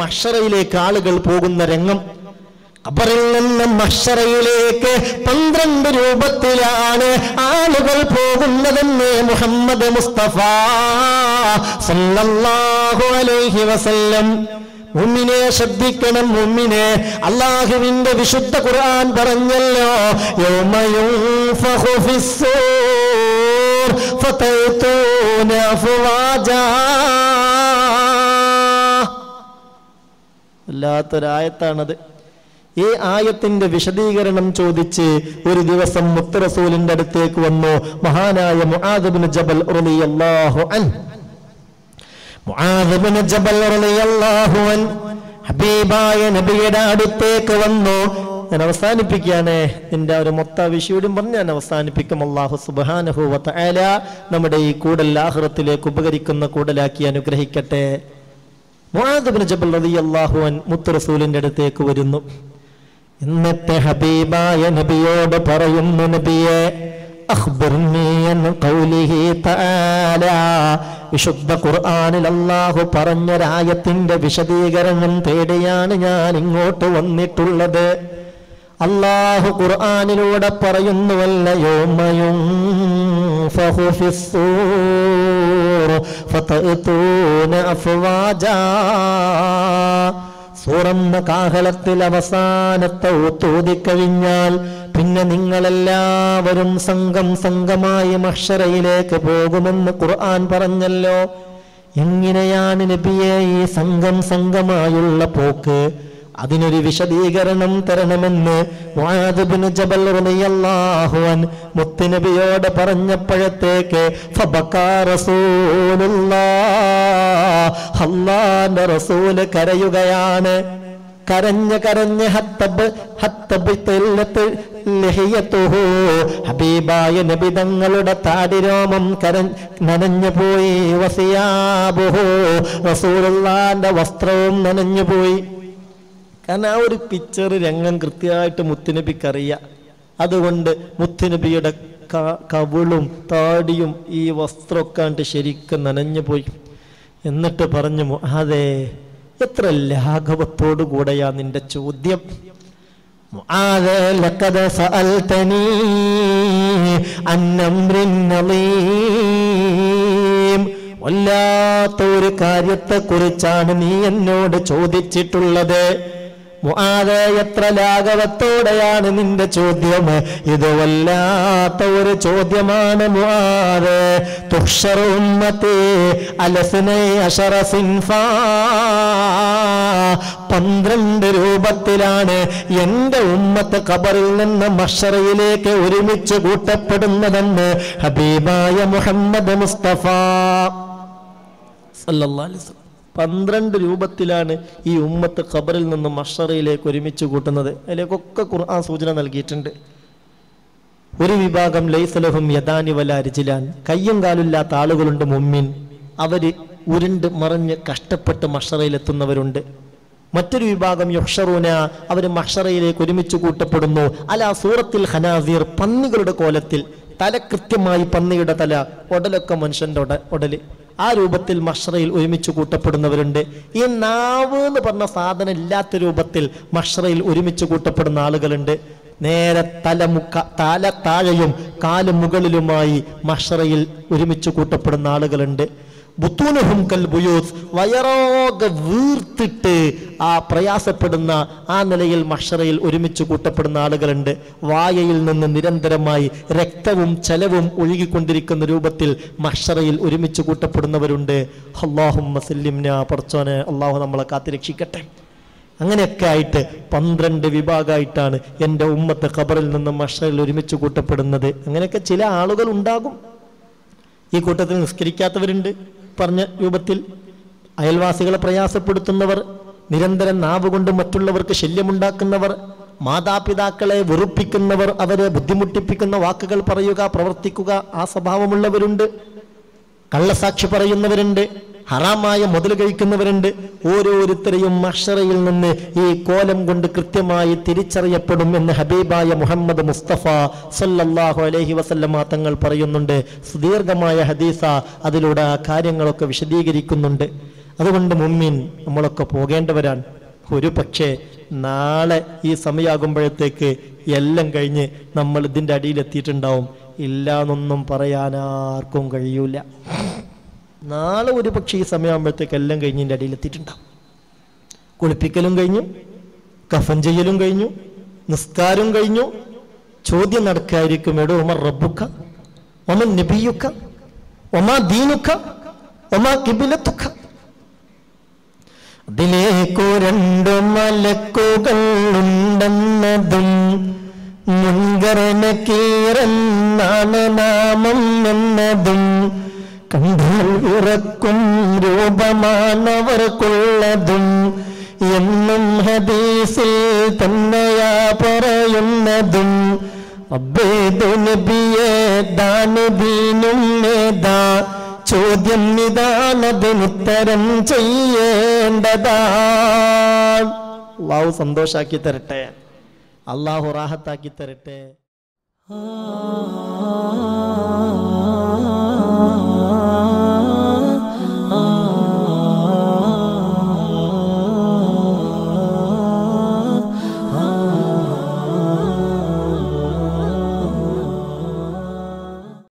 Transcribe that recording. മഹ്ശറയിലേക്ക് ആളുകൾ പോകുന്ന രംഗം. ഖബറിൽ നിന്ന് മഹ്ശറയിലേക്ക് 12 രൂപത്തിലാണ് ആളുകൾ പോകുന്നതെന്ന് മുഹമ്മദ് മുസ്തഫ സല്ലല്ലാഹു അലൈഹി വസല്ലം. മുഅ്മിനെ ശ്രദ്ധിക്കണം മുഅ്മിനെ, അല്ലാഹുവിന്റെ വിശുദ്ധ ഖുർആൻ പറഞ്ഞല്ലോ, യൗമ യുൻഫഖു ഫിസ്സൂർ ഫതഅ്തൂന അഫ്വാജാ. വല്ലാത്തൊരായത്താണത്. ഈ ആയത്തിന്റെ വിശദീകരണം ചോദിച്ച് ഒരു ദിവസം മുത്ത് റസൂലിന്റെ അടുത്തേക്ക് വന്നു മഹാനായ മുആദ് ബിൻ ജബൽ റളിയല്ലാഹു അൻഹു. മുആദ് ബിൻ ജബൽ റളിയല്ലാഹു അൻഹു ഹബീബായ നബിയുടെ അടുത്തേക്ക് വന്നു. ഞാൻ അവസാനിപ്പിക്കുകയാണ്, നിന്റെ ഒരു മൊത്ത വിഷയോടും പറഞ്ഞ് ഞാൻ അവസാനിപ്പിക്കും. അല്ലാഹു സുബ്ഹാനഹു വ തആല നമ്മുടെ ഈ കൂടൽ ആഖിറത്തിലേക്ക് ഉപകരിക്കുന്ന കൂടലാക്കി അനുഗ്രഹിക്കട്ടെ. മുആദ് ഇബ്നു ജബൽ റളിയല്ലാഹു അൻ മുത്ത് റസൂലിന്റെ അടുത്തേക്ക് വരുന്നു. ഇന്നത്തെ ഹബീബായ നബിയോട് പറയുന്നു, നബിയെ അഖ്ബിർനി അൻ ഖൗലിഹി തആല, വിശുദ്ധ ഖുർആനിൽ അല്ലാഹു പറഞ്ഞൊരായത്തിന്റെ വിശദീകരണം തേടിയാണ് ഞാൻ ഇങ്ങോട്ട് വന്നിട്ടുള്ളത്. അല്ലാഹു ഖുർആനിലൂടെ പറയുന്നുവല്ല, യൗമയും ഫഹു ഫിസ്സൂർ ഫതഅ്തൂന അഫ്വാജാ. സൂറന്ന കാഹളത്തിൽ അവസാനത്തെ ഊതൂതി കഴിഞ്ഞാൽ പിന്നെ നിങ്ങളെല്ലാവരും സംഘം സംഘമായി മഹ്ശറയിലേക്ക് പോകുമെന്ന് ഖുർആൻ പറഞ്ഞല്ലോ. എങ്ങനെയാണ് നബിയെ ഈ സംഘം സംഘമായുള്ള പോക്ക്? അതിനൊരു വിശദീകരണം തരണമെന്ന് മുആദ് ബിൻ ജബൽ റളിയല്ലാഹു അൻഹു മുത്തുനബിയോട് പറഞ്ഞപ്പോഴത്തേക്ക് ഫബകാ റസൂലുള്ളാഹ്, അല്ലാഹുവിന്റെ റസൂല് കരയുകയാണ്. കരഞ്ഞ് ഹബീബായ നബി തങ്ങളുടെ താടിരോമം നനഞ്ഞുപോയി. വസിയാബുഹു, റസൂലുള്ളാഹിന്റെ വസ്ത്രവും നനഞ്ഞുപോയി. കാരണം ആ ഒരു പിക്ചർ രംഗം കൃത്യമായിട്ട് മുത്തുനബിക്കറിയാം. അതുകൊണ്ട് മുത്തുനബിയുടെ കവിളും താടിയും ഈ വസ്ത്രമൊക്കെ കണ്ട് ശരിക്കും നനഞ്ഞു പോയി. എന്നിട്ട് പറഞ്ഞു, മുആദേ, എത്ര ലാഘവത്തോടു കൂടെയാ നിന്റെ ചോദ്യം. മുആദേ ലഖദ സഅൽതനീ അൻ അംരിൻ നളീം, വല്ലാത്ത ഒരു കാര്യത്തെ കുറിച്ചാണ് നീ എന്നോട് ചോദിച്ചിട്ടുള്ളത്. മുആദേ, എത്ര ലാഘവത്തോടെയാണ് നിന്റെ ചോദ്യം. ഇത് വല്ലാത്ത ഒരു ചോദ്യമാണ് മുആദേ. തുഹ്ശറു ഉമ്മത്തി അലസ്നൈ അശറ സിൻഫാ, 12 രൂപത്തിലാണ് എന്റെ ഉമ്മത്ത് ഖബറിൽ നിന്ന് മഹ്ശറയിലേക്ക് ഒരുമിച്ച് കൂട്ടപ്പെടുന്നതെന്ന് ഹബീബായ മുഹമ്മദ് മുസ്തഫ സല്ലല്ലാഹു അലൈഹി വസല്ലം. 12 രൂപത്തിലാണ് ഈ ഉമ്മത്ത് ഖബറിൽ നിന്ന് മഹ്ശറയിലേക്ക് ഒരുമിച്ച് കൂട്ടുന്നത്. അതിലേക്കൊക്കെ ഖുർആൻ സൂചന നൽകിയിട്ടുണ്ട്. ഒരു വിഭാഗം ലൈസലഹും യദാനി വലാ രിജ്ലാൻ, കയ്യും കാലുമില്ലാത്ത ആളുകളുണ്ട് മുഅ്മിൻ. അവർ ഉരുണ്ട് മറിഞ്ഞ് കഷ്ടപ്പെട്ട് മഹ്ശറയിലെത്തുന്നവരുണ്ട്. മറ്റൊരു വിഭാഗം യുഹ്ശറൂന, അവർ മഹ്ശറയിലേക്ക് ഒരുമിച്ച് കൂട്ടപ്പെടുന്നു. അലാ സൂറത്തിൽ ഖനാസീർ, പന്നികളുടെ കോലത്തിൽ. തല കൃത്യമായി പന്നിയുടെ തല, ഉടലൊക്കെ മനുഷ്യൻ്റെ ഉടല്. ആ രൂപത്തിൽ മഹ്ശറയിൽ ഒരുമിച്ച് കൂട്ടപ്പെടുന്നവരുണ്ട്. ഈ നാവ് എന്ന് പറഞ്ഞ സാധനം ഇല്ലാത്ത രൂപത്തിൽ മഹ്ശറയിൽ ഒരുമിച്ച് കൂട്ടപ്പെടുന്ന ആളുകളുണ്ട്. നേരെ തല താഴെയും കാല് മുകളിലുമായി മഹ്ശറയിൽ ഒരുമിച്ച് കൂട്ടപ്പെടുന്ന ആളുകളുണ്ട്. ബുത്തൂനുഹും കൽ ബുയൂത്ത്, വയറോകെ വീർത്തിട്ട് ആ പ്രയാസപ്പെടുന്ന ആ നിലയിൽ മഹ്ശറയിൽ ഒരുമിച്ച് കൂട്ടപ്പെടുന്ന ആളുകളുണ്ട്. വായയിൽ നിന്ന് നിരന്തരമായി രക്തവും ചലവും ഒഴുകിക്കൊണ്ടിരിക്കുന്ന രൂപത്തിൽ മഹ്ശറയിൽ ഒരുമിച്ച് കൂട്ടപ്പെടുന്നവരുണ്ട്. അല്ലാഹുമ്മ സല്ലിംനാ പടച്ചോനെ, അല്ലാഹു നമ്മളെ കാത്തുരക്ഷിക്കട്ടെ. അങ്ങനെയൊക്കെ ആയിട്ട് 12 വിഭാഗമായിട്ടാണ് എൻ്റെ ഉമ്മത്ത് ഖബറിൽ നിന്ന് മഹ്ശറയിൽ ഒരുമിച്ച് കൂട്ടപ്പെടുന്നത്. അങ്ങനെയൊക്കെ ചില ആളുകൾ ഉണ്ടാകും. ഈ കൂട്ടത്തിൽ നിസ്കരിക്കാത്തവരുണ്ട്, പറഞ്ഞ രൂപത്തിൽ. അയൽവാസികളെ പ്രയാസപ്പെടുത്തുന്നവർ, നിരന്തരം നാവ് കൊണ്ട് മറ്റുള്ളവർക്ക് ശല്യമുണ്ടാക്കുന്നവർ, മാതാപിതാക്കളെ വെറുപ്പിക്കുന്നവർ, അവരെ ബുദ്ധിമുട്ടിപ്പിക്കുന്ന വാക്കുകൾ പറയുക, പ്രവർത്തിക്കുക, ആ സ്വഭാവമുള്ളവരുണ്ട്. കള്ളസാക്ഷി പറയുന്നവരുണ്ട്, ഹറാമായ മുതൽ കഴിക്കുന്നവരുണ്ട്. ഓരോരുത്തരെയും മഹ്ശറയിൽ നിന്ന് ഈ കോലം കൊണ്ട് കൃത്യമായി തിരിച്ചറിയപ്പെടും എന്ന് ഹബീബായ മുഹമ്മദ് മുസ്തഫ സല്ലല്ലാഹു അലൈഹി വസല്ലമ തങ്ങൾ പറയുന്നുണ്ട്. സുദീർഘമായ ഹദീസ അതിലൂടെ ആ കാര്യങ്ങളൊക്കെ വിശദീകരിക്കുന്നുണ്ട്. അതുകൊണ്ട് മുഅ്മിൻ നമ്മളൊക്കെ പോകേണ്ടവരാണ്. ഒരു പക്ഷേ നാളെ ഈ സമയമാകുമ്പോഴത്തേക്ക് എല്ലാം കഴിഞ്ഞ് നമ്മൾ ഇതിൻ്റെ അടിയിലെത്തിയിട്ടുണ്ടാവും. ഇല്ലാന്നൊന്നും പറയാനാർക്കും കഴിയൂല. നാളെ ഒരു പക്ഷേ ഈ സമയമാകുമ്പോഴത്തേക്ക് എല്ലാം കഴിഞ്ഞ് ഇതിൻ്റെ അടിയിലെത്തിയിട്ടുണ്ടാവും. കുളിപ്പിക്കലും കഴിഞ്ഞു, കഫൻ ചെയ്യലും കഴിഞ്ഞു, നിസ്കാരം കഴിഞ്ഞു. ചോദ്യം നടക്കായിരിക്കും, എടോ ഒമ റബ്ബുക്ക, ഒമ നബിയുക്ക, ഒമ ദീനുക്ക, ഒമ കിബിലത്തുക്ക. അതിലേക്കു രണ്ടു മലക്കുകൾ ഉണ്ടെന്നതും മുൻകരന കീറന്നാണ് നാമം എന്നതും കണ്ടാൽ വിറക്കും രൂപമാണവർക്കുള്ളതും എന്നും ഹദീസിൽ തന്നെയാ പറയുന്നതും. അബ്ബേദു നബിയേ ദാനദീനും നേതാ, ചോദ്യം നിദാനതിനുത്തരം ചെയ്യേണ്ടതാ. അള്ളാഹു സന്തോഷാക്കി തരട്ടെ, അള്ളാഹു റാഹത്താക്കി തരട്ടെ.